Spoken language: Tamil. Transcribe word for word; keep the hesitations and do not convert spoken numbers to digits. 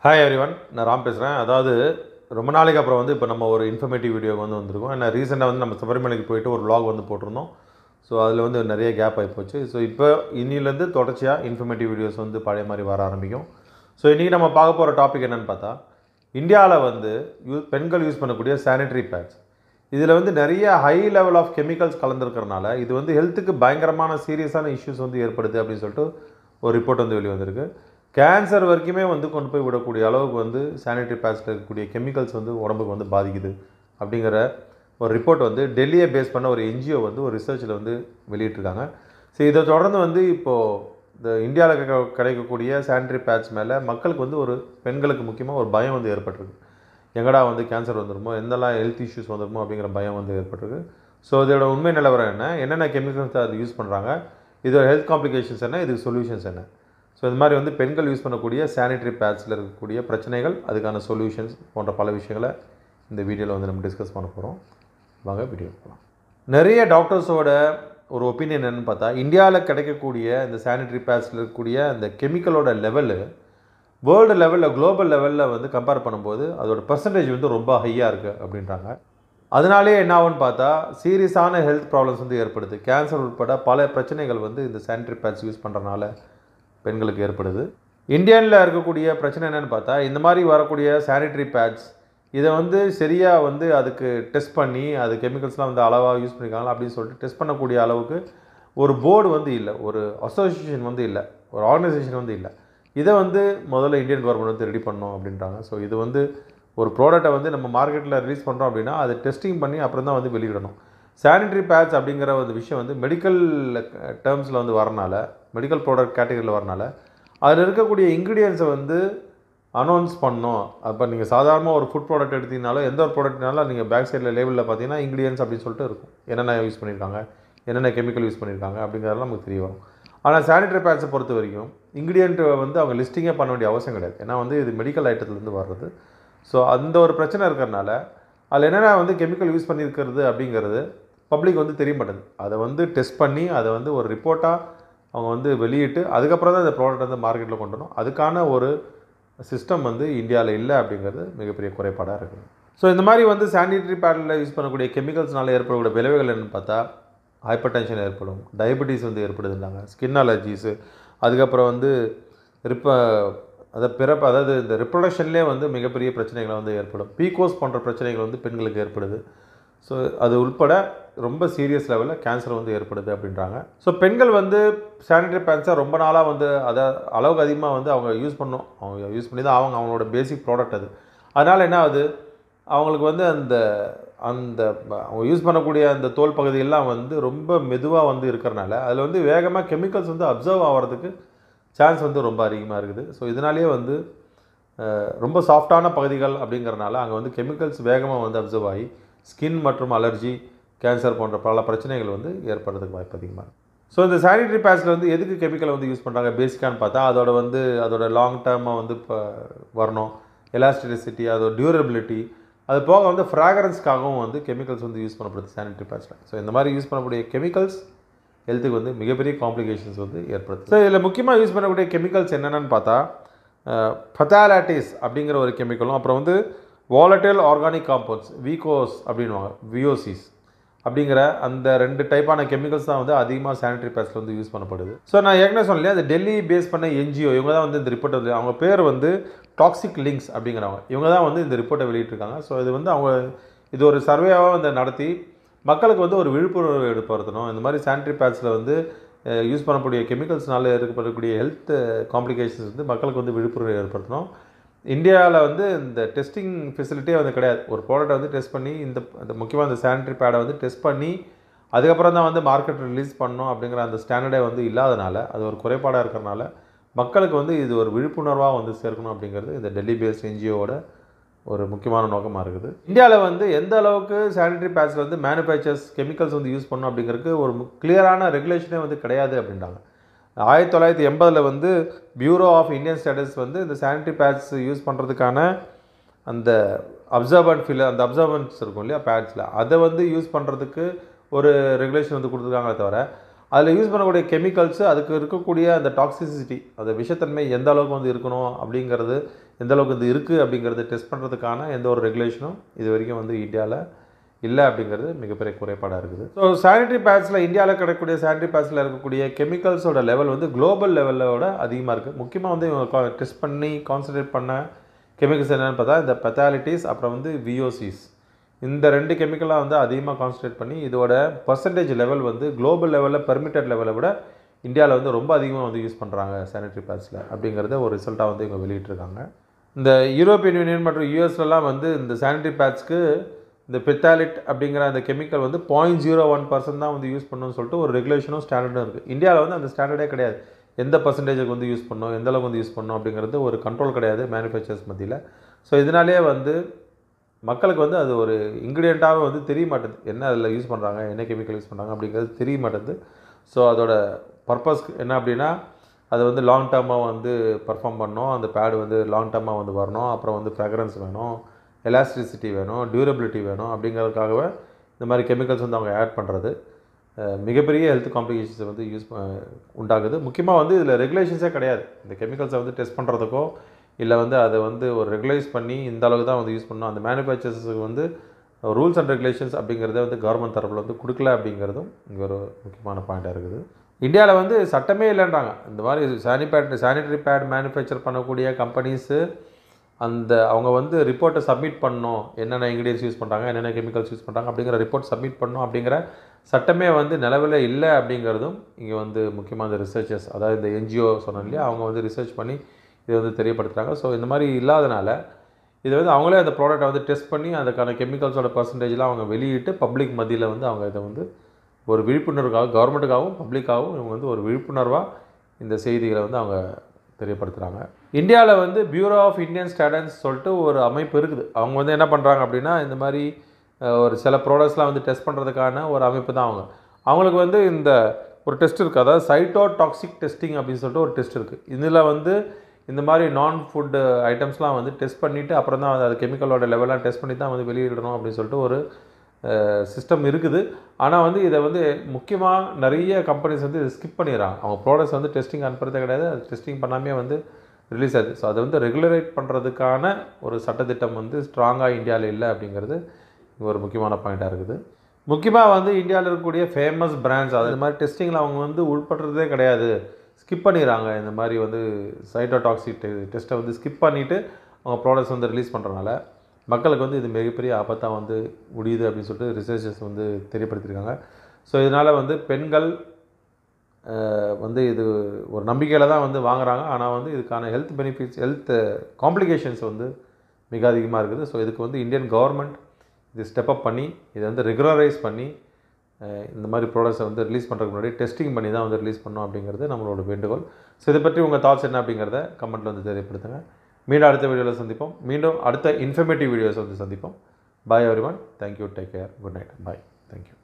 Hi everyone, I am Ram. That's ரொம்ப நாளைக்கு அப்புறம் வந்து இப்ப நம்ம ஒரு இன்ஃபர்மேட்டிவ் வீடியோ வந்து வந்திருக்கோம். انا ரீசன்ட்டா வந்து நம்ம சபரிமலைக்கு போயிட்டு ஒரு vlog வந்து போட்டுறோம். சோ அதுல வந்து நிறைய கேப் ஆயி போச்சு. சோ இப்போ இன்னில இருந்து தொடர்ச்சியா இன்ஃபர்மேட்டிவ் வீடியோஸ் வந்து பழைய மாதிரி வர ஆரம்பிக்கும். சோ இன்னைக்கு நம்ம பார்க்க போற டாபிக் என்னன்னு பார்த்தா இந்தியால வந்து பெண்கள் யூஸ் பண்ணக்கூடிய சானிட்டரி பேட்ஸ். இதுல வந்து நிறைய ஹை லெவல் ஆஃப் கெமிக்கல்ஸ் கலந்திருக்கிறனால இது வந்து ஹெல்த்துக்கு பயங்கரமான சீரியஸான இஷ்யூஸ் வந்து ஏற்படுது அப்படி சொல்லிட்டு ஒரு ரிப்போர்ட் வந்து வெளிய வந்திருக்கு. Cancer வர்க்குமே வந்து கொண்டு போய் விடக்கூடிய அளவுக்கு வந்து sanitary pads ல இருக்கக்கூடிய கெமிக்கல்ஸ் வந்து உடம்புக்கு வந்து பாதிக்குது அப்படிங்கற ஒரு ரிப்போர்ட் வந்து டெல்லியை பேஸ் பண்ண ஒரு N G O வந்து ஒரு ரிசர்ச்ல வந்து வெளியிட்டிருக்காங்க. சோ இத தொடர்ந்து வந்து இப்போ இந்தியால கிடைக்கக்கூடிய sanitary pads மேல மக்களுக்கு வந்து ஒரு பெண்களுக்கு முக்கியமா ஒரு பயம் வந்து ஏற்பட்டிருக்கு. எங்கடா வந்து cancer வந்துருமோ என்னெல்லாம் health issues வந்துருமோ அப்படிங்கற பயம் வந்து ஏற்பட்டிருக்கு. சோ இதோட உண்மை நிலவரம் என்ன? என்னென்ன கெமிக்கல்ஸ் அது யூஸ் பண்றாங்க? இதோட ஹெல்த் காம்ப்ளிகேஷன்ஸ் என்ன? இதுக்கு சொல்யூஷன்ஸ் என்ன? So, this is the pencil used for sanitary pads, prachanagal, solutions, and palavishangala in the video. We discuss this video. Many doctors opinion in India, the sanitary pads, the chemical level, world level, global level, compare the percentage is high. அதனாலே என்னவன்னு பார்த்தா சீரியஸான health problems வந்து ஏற்படுது. கேன்சர் உட்பட பல பிரச்சனைகள் வந்து இந்த sanitary pads யூஸ் பண்றனால பெண்களுக்கு ஏற்படுது. இந்தியால இருக்கக்கூடிய பிரச்சனை என்னன்னு பார்த்தா இந்த மாதிரி வரக்கூடிய sanitary pads இத வந்து சரியா வந்து அதுக்கு டெஸ்ட் பண்ணி அது கெமிக்கல்ஸ்லாம் வந்து அளவா யூஸ் பண்ணிருக்காங்க அப்படி சொல்லிட்டு டெஸ்ட் பண்ணக்கூடிய அளவுக்கு ஒரு போர்டு வந்து இல்ல, ஒரு அசோசியேஷன் வந்து இல்ல, ஒரு ஆர்கனைசேஷன் வந்து இல்ல. இத வந்து முதல்ல இந்தியன் கவர்மெண்ட் வந்து ரெடி பண்ணனும் அப்படின்றாங்க. சோ இது வந்து ஒரு ப்ராடக்ட்ட வந்து நம்ம மார்க்கெட்ல ரிலீஸ் பண்றோம் அப்படினா அது டெஸ்டிங் பண்ணி அப்புறம் தான் வந்து வெளியிடணும். sanitary pads அப்படிங்கற ஒரு விஷயம் வந்து மெடிக்கல் டர்ம்ஸ்ல வந்து வரனால medical product category வரனால அதுல இருக்கக்கூடிய ingredients வந்து அனௌன்ஸ் பண்ணோம். அப்ப நீங்க சாதாரணமா ஒரு food product எடுத்தீங்கனாலோ எந்த ஒரு productனால நீங்க பேக் சைடுல லேபிள்ல பாத்தீங்கன்னா ingredients அப்படி சொல்லிட்டு இருக்கும். என்னென்ன யூஸ் பண்ணிருக்காங்க, என்னென்ன chemical யூஸ் பண்ணிருக்காங்க அப்படிங்கறதெல்லாம் நமக்கு தெரிய வரும். ஆனா sanitary pads பொறுத்த வரைக்கும் ingredient வந்து அவங்க லிஸ்டிங்கே பண்ண வேண்டிய அவசியம் கிடையாது. ஏனா வந்து இது medical ஐட்டத்துல இருந்து வர்றது. சோ அந்த ஒரு பிரச்சனை இருக்கறனால அதுல என்னென்ன வந்து chemical யூஸ் பண்ணிருக்கிறது அப்படிங்கறது பப்ளிக் வந்து தெரிய மாட்டது. அத வந்து டெஸ்ட் பண்ணி அத வந்து ஒரு ரிப்போர்ட்டா அவங்க வந்து வெளியிட்டு அதுக்கு அப்புறம் தான் இந்த ப்ராடக்ட் வந்து மார்க்கெட்ல கொண்டு வரணும். அதுக்கான ஒரு சிஸ்டம் வந்து இந்தியால இல்ல அப்படிங்கிறது மிகப்பெரிய குறைபாடா இருக்கு. சோ இந்த மாதிரி வந்து sanitary padல யூஸ் பண்ணக்கூடிய கெமிக்கல்ஸ்னால ஏற்படக்கூடிய விளைவுகள் என்னன்னு பார்த்தா ஹைப்பர்டென்ஷன் ஏற்படும், டயபெட்டிஸ் வந்து ஏற்படுதுன்றாங்க, ஸ்கின் அலர்ஜிஸ், அதுக்கு அப்புறம் வந்து ரிப்ப அத பிறப்பு அதாவது இந்த ரிப்ரொடக்ஷன்லயே வந்து மிகப்பெரிய பிரச்சனைகள் வந்து ஏற்படும். பீகோஸ் போன்ற பிரச்சனைகள் வந்து பெண்களுக்கு ஏற்படுது. சோ அது உட்பட ரொம்ப சீரியஸ் லெவல்ல கேன்சர் வந்து ஏற்படுது அப்படின்றாங்க. சோ பெண்கள் வந்து sanitary pads ரொம்ப நாளா வந்து அத அளவுக்கு அதிகமா வந்து அவங்க யூஸ் பண்ணோம். அவங்க யூஸ் பண்ணி தான் அவங்க அவங்களோட பேசிக் ப்ராடக்ட் அது. அதனால என்ன ஆகுது? அவங்களுக்கு வந்து அந்த அந்த அவங்க யூஸ் பண்ணக்கூடிய அந்த தோல் பகுதி எல்லாம் வந்து ரொம்ப மெதுவா வந்து இருக்கறனால அதுல வந்து வேகமா கெமிக்கல்ஸ் வந்து அப்சர்வ் ஆவறதுக்கு சான்ஸ் வந்து ரொம்ப அதிகமா இருக்குது. சோ இதனாலயே வந்து ரொம்ப சாஃப்ட்டான பகுதிகள் அப்படிங்கறனால அங்க வந்து கெமிக்கல்ஸ் வேகமா வந்து அப்சர்வ் ஆகி ஸ்கின் மற்றும் அலர்ஜி, கேன்சர் போன்ற பல பிரச்சனைகள் வந்து ஏற்படுறதுக்கு வாய்ப்பு அதிகமா இருக்கு. சோ இந்த sanitary padsல வந்து எதுக்கு கெமிக்கல் வந்து யூஸ் பண்றாங்க பேசிக்கான்னு பார்த்தா அதோட வந்து அதோட லாங் டர்மா வந்து வரணும், எலாஸ்டிசிட்டி, அதோட டியூரபிலிட்டி, அது போக வந்து ஃப்ராக்ரன்ஸ்காகவும் வந்து கெமிக்கல்ஸ் வந்து யூஸ் பண்ணப்படுது sanitary padsல. சோ இந்த மாதிரி யூஸ் பண்ணக்கூடிய கெமிக்கல்ஸ் ஹெல்த்துக்கு வந்து மிகப்பெரிய காம்ப்ளிகேஷன்ஸ் வந்து ஏற்படுது. சோ இதுல முக்கியமா யூஸ் பண்ணக்கூடிய கெமிக்கல்ஸ் என்னன்னு பார்த்தா ஃபெட்டாலிட்டிஸ் அப்படிங்கற ஒரு கெமிக்கலும் அப்புறம் வந்து volatile organic compounds V C Os அப்படினுவாங்க, V O Cs அப்படிங்கற அந்த ரெண்டு டைப்பான கெமிக்கல்ஸ் தான் வந்து அதிகமா sanitary padsல வந்து யூஸ் பண்ணப்படுது. சோ நான் ஏற்கனவே சொன்னேன் அந்த டெல்லி பேஸ் பண்ண N G O இவங்க தான் வந்து இந்த ரிப்போர்ட் வந்து அவங்க பேர் வந்து Toxic Links அப்படிங்கறவங்க. இவங்க தான் வந்து இந்த ரிப்போர்ட்ட வெளியிட்டிருக்காங்க. சோ இது வந்து அவங்க இது ஒரு சர்வேயாவா வந்து நடத்தி மக்களுக்கு வந்து ஒரு விழிப்புணர்வு ஏற்படுத்தணும். இந்த மாதிரி sanitary padsல வந்து யூஸ் பண்ணக்கூடிய கெமிக்கல்ஸ்னால ஏற்படக்கூடிய ஹெல்த் காம்ப்ளிகேஷன்ஸ் வந்து மக்களுக்கு வந்து விழிப்புணர்வு ஏற்படுத்தணும். இந்தியால வந்து இந்த டெஸ்டிங் ஃபெசிலிட்டி வந்து கிடையாது. ஒரு ப்ராடக்ட் வந்து டெஸ்ட் பண்ணி இந்த முக்கியமா இந்த sanitary pad வந்து டெஸ்ட் பண்ணி அதுக்கு அப்புறம் தான் வந்து மார்க்கெட் ரிலீஸ் பண்ணனும் அப்படிங்கற அந்த ஸ்டாண்டர்டே வந்து இல்லாதனால அது ஒரு குறைபாடா இருக்கறனால மக்களுக்கு வந்து இது ஒரு விழிப்புணர்வா வந்து சேர்க்கணும் அப்படிங்கிறது இந்த Delhi based N G O ஓட ஒரு முக்கியமான நோக்கமா இருக்குது. இந்தியால வந்து எந்த அளவுக்கு sanitary pads வந்து manufacturers chemicals வந்து யூஸ் பண்ணனும் அப்படிங்கிறதுக்கு ஒரு கிளியரான ரெகுலேஷனே வந்து கிடையாது அப்படின்றாங்க. ஆயிரத்து தொள்ளாயிரத்து எண்பதுல வந்து Bureau of Indian Standards வந்து இந்த sanitary pads யூஸ் பண்றதுக்கான அந்த அப்சர்வன்ட் ஃபில் அந்த அப்சர்வன்ஸ் இருக்கும்ல padsல அத வந்து யூஸ் பண்றதுக்கு ஒரு ரெகுலேஷன் வந்து கொடுத்திருக்காங்க. தவிர அதில் யூஸ் பண்ணக்கூடிய கெமிக்கல்ஸ் அதுக்கு இருக்கக்கூடிய அந்த டாக்ஸிசிட்டி அந்த விஷத்தன்மை எந்த அளவுக்கு வந்து இருக்கணும் அப்படிங்கிறது எந்த அளவுக்கு இது இருக்குது அப்படிங்கிறது டெஸ்ட் பண்ணுறதுக்கான எந்த ஒரு ரெகுலேஷனும் இது வரைக்கும் வந்து இந்தியாவில் இல்லை அப்படிங்கிறது மிகப்பெரிய குறைபாடாக இருக்குது. ஸோ சானிட்ரி பேட்ஸில் இந்தியாவில் கிடைக்கக்கூடிய சானிட்ரி பேட்ஸில் இருக்கக்கூடிய கெமிக்கல்ஸோட லெவல் வந்து குளோபல் லெவலோட அதிகமாக இருக்குது. முக்கியமாக வந்து இவங்க டெஸ்ட் பண்ணி கான்சன்ட்ரேட் பண்ண கெமிக்கல்ஸ் என்னென்னு பார்த்தா இந்த பெத்தாலிட்டிஸ் அப்புறம் வந்து விஓசிஸ் இந்த ரெண்டு கெமிக்கலாக வந்து அதிகமாக கான்சன்ட்ரேட் பண்ணி இதோட பர்சன்டேஜ் லெவல் வந்து குளோபல் லெவலில் பெர்மிட்டட் லெவலை விட இந்தியாவில் வந்து ரொம்ப அதிகமாக வந்து யூஸ் பண்ணுறாங்க சானிட்ரி பேட்ஸில் அப்படிங்கிறத ஒரு ரிசல்ட்டாக வந்து இவங்க வெளியிட்டிருக்காங்க. இந்த யூரோப்பியன் யூனியன் மற்றும் யூஎஸ்லலாம் வந்து இந்த சானிட்ரி பேட்ஸ்க்கு இந்த பெத்தாலிட் அப்படிங்கிற அந்த கெமிக்கல் வந்து பாயிண்ட் ஜீரோ ஒன் பர்சன்ட் தான் வந்து யூஸ் பண்ணணும்னு சொல்லிட்டு ஒரு ரெகுலேஷனும் ஸ்டாண்டர்டும் இருக்குது. இந்தியாவில் வந்து அந்த ஸ்டாண்டர்டே கிடையாது. எந்த பர்சன்டேஜுக்கு வந்து யூஸ் பண்ணணும் எந்தளவுக்கு வந்து யூஸ் பண்ணணும் அப்படிங்கிறது ஒரு கண்ட்ரோல் கிடையாது மேனுஃபேக்சர்ஸ் மத்தியில். ஸோ இதனாலேயே வந்து மக்களுக்கு வந்து அது ஒரு இன்க்ரீடியண்ட்டாகவே வந்து தெரிய மாட்டேது, என்ன அதில் யூஸ் பண்ணுறாங்க என்ன கெமிக்கல் யூஸ் பண்ணுறாங்க அப்படிங்கிறது தெரிய மாட்டேது. ஸோ அதோட பர்பஸ் என்ன அப்படின்னா அது வந்து லாங் டேர்மாக வந்து பர்ஃபார்ம் பண்ணணும், அந்த பேடு வந்து லாங் டேர்மாக வந்து வரணும், அப்புறம் வந்து ஃப்ராக்ரன்ஸ் வேணும், எலாஸ்டிசிட்டி வேணும், டியூரபிலிட்டி வேணும் அப்படிங்கிறதுக்காகவே இந்த மாதிரி கெமிக்கல்ஸ் வந்து அவங்க ஆட் பண்ணுறது மிகப்பெரிய ஹெல்த் காம்ப்ளிகேஷன்ஸை வந்து யூஸ் உண்டாகுது. முக்கியமாக வந்து இதில் ரெகுலேஷன்ஸே கிடையாது. இந்த கெமிக்கல்ஸை வந்து டெஸ்ட் பண்ணுறதுக்கோ இல்லை வந்து அதை வந்து ஒரு ரெகுலைஸ் பண்ணி இந்த அளவுக்கு தான் வந்து யூஸ் பண்ணணும், அந்த மேனுஃபேக்சர்ஸுக்கு வந்து ரூல்ஸ் அண்ட் ரெகுலேஷன்ஸ் அப்படிங்கிறத வந்து கவர்மெண்ட் தரப்பில் வந்து கொடுக்கல அப்படிங்கிறதும் இங்கே ஒரு முக்கியமான பாயிண்ட்டாக இருக்குது. இந்தியாவில் வந்து சட்டமே இல்லைன்றாங்க. இந்த மாதிரி சானிபேட் சானிட்டரி பேட் மேனுஃபேக்சர் பண்ணக்கூடிய கம்பெனிஸு அந்த அவங்க வந்து ரிப்போர்ட்டை சப்மிட் பண்ணணும், என்னென்ன இன்க்ரீடியன்ஸ் யூஸ் பண்ணுறாங்க என்னென்ன கெமிக்கல்ஸ் யூஸ் பண்ணுறாங்க அப்படிங்கிற ரிப்போர்ட் சப்மிட் பண்ணணும் அப்படிங்கிற சட்டமே வந்து நிலவில் இல்லை அப்படிங்கிறதும் இங்கே வந்து முக்கியமாக இந்த ரிசர்ச்சர்ஸ் அதாவது இந்த என்ஜிஓ சொன்ன இல்லையா அவங்க வந்து ரிசர்ச் பண்ணி இதை வந்து தெரியப்படுத்துகிறாங்க. ஸோ இந்த மாதிரி இல்லாதனால இது வந்து அவங்களே அந்த ப்ராடக்டை வந்து டெஸ்ட் பண்ணி அதுக்கான கெமிக்கல்ஸோட பர்சன்டேஜ்லாம் அவங்க வெளியிட்டு பப்ளிக் மத்தியில் வந்து அவங்க இதை வந்து ஒரு விழிப்புணர்வுக்காக கவர்மெண்ட்டுக்காகவும் பப்ளிக்காகவும் இவங்க வந்து ஒரு விழிப்புணர்வாக இந்த செய்திகளை வந்து அவங்க தெரியப்படுத்துகிறாங்க. இந்தியாவில் வந்து பியூரோ ஆஃப் இந்தியன் ஸ்டாண்டர்ட்ஸ் சொல்லிட்டு ஒரு அமைப்பு இருக்குது. அவங்க வந்து என்ன பண்ணுறாங்க அப்படின்னா இந்த மாதிரி ஒரு சில ப்ராடக்ட்ஸ்லாம் வந்து டெஸ்ட் பண்ணுறதுக்கான ஒரு அமைப்பு தான். அவங்க அவங்களுக்கு வந்து இந்த ஒரு டெஸ்ட் இருக்குது, அதாவது சைட்டோ டாக்ஸிக் டெஸ்டிங் அப்படின்னு சொல்லிட்டு ஒரு டெஸ்ட் இருக்குது. இதில் வந்து இந்த மாதிரி நான் ஃபுட்டு ஐட்டம்ஸ்லாம் வந்து டெஸ்ட் பண்ணிவிட்டு அப்புறம் தான் அது கெமிக்கலோட லெவலாம் டெஸ்ட் பண்ணி தான் வந்து வெளியிடணும் அப்படின்னு சொல்லிட்டு ஒரு சிஸ்டம் இருக்குது. ஆனால் வந்து இதை வந்து முக்கியமாக நிறைய கம்பெனிஸ் வந்து இதை ஸ்கிப் பண்ணிடுறாங்க. அவங்க ப்ராடக்ட்ஸ் வந்து டெஸ்டிங் அனுப்புறதே கிடையாது, அது டெஸ்டிங் பண்ணாமே வந்து ரிலீஸ் ஆகுது. ஸோ அதை வந்து ரெகுலரேட் பண்ணுறதுக்கான ஒரு சட்டத்திட்டம் வந்து ஸ்ட்ராங்காக இந்தியாவில் இல்லை அப்படிங்கிறது ஒரு முக்கியமான பாயிண்ட்டாக இருக்குது. முக்கியமாக வந்து இந்தியாவில் இருக்கக்கூடிய ஃபேமஸ் பிராண்ட்ஸ் அது மாதிரி டெஸ்டிங்கில் அவங்க வந்து உட்படுறதே கிடையாது, ஸ்கிப் பண்ணிடுறாங்க. இந்த மாதிரி வந்து சைட்டோடாக்சிக் டெஸ்ட்டை வந்து ஸ்கிப் பண்ணிவிட்டு அவங்க ப்ராடக்ட்ஸ் வந்து ரிலீஸ் பண்ணுறதுனால மக்களுக்கு வந்து இது மிகப்பெரிய ஆபத்தாக வந்து முடியுது அப்படின்னு சொல்லிட்டு ரிசர்ச்சர்ஸ் வந்து தெரியப்படுத்தியிருக்காங்க. ஸோ இதனால் வந்து பெண்கள் வந்து இது ஒரு நம்பிக்கையில் தான் வந்து வாங்குகிறாங்க. ஆனால் வந்து இதுக்கான ஹெல்த் பெனிஃபிட்ஸ் ஹெல்த் காம்ப்ளிகேஷன்ஸ் வந்து மிக அதிகமாக இருக்குது. ஸோ இதுக்கு வந்து இந்தியன் கவர்மெண்ட் இது ஸ்டெப் அப் பண்ணி இதை வந்து ரெகுலரைஸ் பண்ணி இந்த மாதிரி ப்ராடக்ட்ஸை வந்து ரிலீஸ் பண்ணுறதுக்கு முன்னாடி டெஸ்டிங் பண்ணி தான் வந்து ரிலீஸ் பண்ணணும் அப்படிங்கிறது நம்மளோட வேண்டுகோள். ஸோ இதை பற்றி உங்கள் தாட்ஸ் என்ன அப்படிங்கிறத கமெண்ட்டில் வந்து தெரியப்படுத்துங்க. மீண்டும் அடுத்த வீடியோவில் சந்திப்போம். மீண்டும் அடுத்த இன்ஃபர்மேட்டிவ் வீடியோஸ் வந்து சந்திப்போம். Bye everyone. Thank you, take care, good night, bye, thank you.